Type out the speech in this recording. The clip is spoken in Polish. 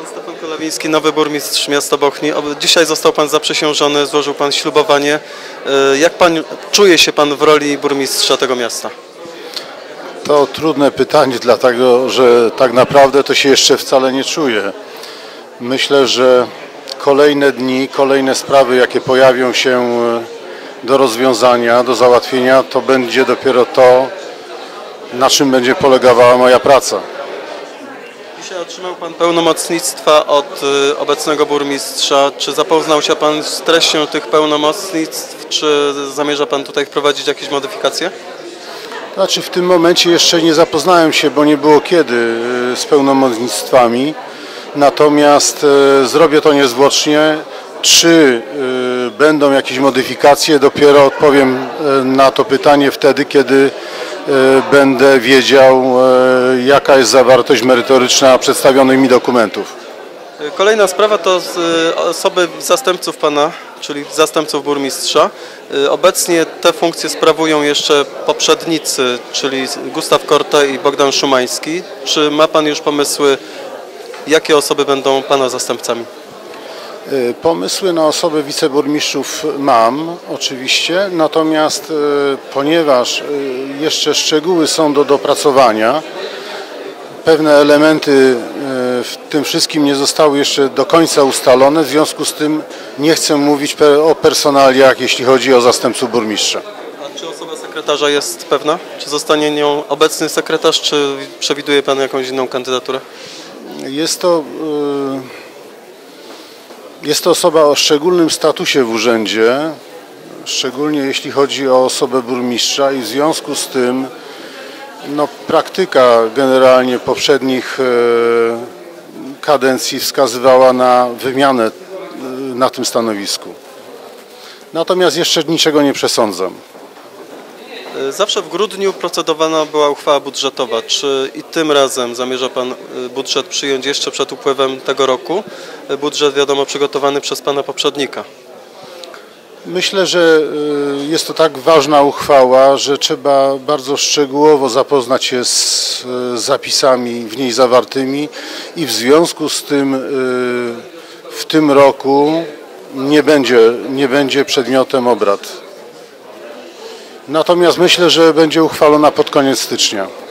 Pan Stefan Kolawiński, nowy burmistrz miasta Bochni. Dzisiaj został Pan zaprzysiężony, złożył Pan ślubowanie. Jak Pan czuje się Pan w roli burmistrza tego miasta? To trudne pytanie, dlatego że tak naprawdę to się jeszcze wcale nie czuję. Myślę, że kolejne dni, kolejne sprawy, jakie pojawią się do rozwiązania, do załatwienia, to będzie dopiero to, na czym będzie polegała moja praca. Dzisiaj otrzymał Pan pełnomocnictwa od obecnego burmistrza. Czy zapoznał się Pan z treścią tych pełnomocnictw? Czy zamierza Pan tutaj wprowadzić jakieś modyfikacje? Znaczy, w tym momencie jeszcze nie zapoznałem się, bo nie było kiedy z pełnomocnictwami. Natomiast zrobię to niezwłocznie. Czy będą jakieś modyfikacje? Dopiero odpowiem na to pytanie wtedy, kiedy będę wiedział, jaka jest zawartość merytoryczna przedstawionych mi dokumentów. Kolejna sprawa to osoby zastępców Pana, czyli zastępców burmistrza. Obecnie te funkcje sprawują jeszcze poprzednicy, czyli Gustaw Korte i Bogdan Szumański. Czy ma Pan już pomysły, jakie osoby będą Pana zastępcami? Pomysły na osoby wiceburmistrzów mam oczywiście, natomiast ponieważ jeszcze szczegóły są do dopracowania, pewne elementy w tym wszystkim nie zostały jeszcze do końca ustalone, w związku z tym nie chcę mówić o personaliach, jeśli chodzi o zastępców burmistrza. A czy osoba sekretarza jest pewna? Czy zostanie nią obecny sekretarz, czy przewiduje Pan jakąś inną kandydaturę? Jest to osoba o szczególnym statusie w urzędzie, szczególnie jeśli chodzi o osobę burmistrza, i w związku z tym praktyka generalnie poprzednich kadencji wskazywała na wymianę na tym stanowisku. Natomiast jeszcze niczego nie przesądzam. Zawsze w grudniu procedowana była uchwała budżetowa. Czy i tym razem zamierza Pan budżet przyjąć jeszcze przed upływem tego roku? Budżet, wiadomo, przygotowany przez Pana poprzednika. Myślę, że jest to tak ważna uchwała, że trzeba bardzo szczegółowo zapoznać się z zapisami w niej zawartymi i w związku z tym w tym roku nie będzie przedmiotem obrad. Natomiast myślę, że będzie uchwalona pod koniec stycznia.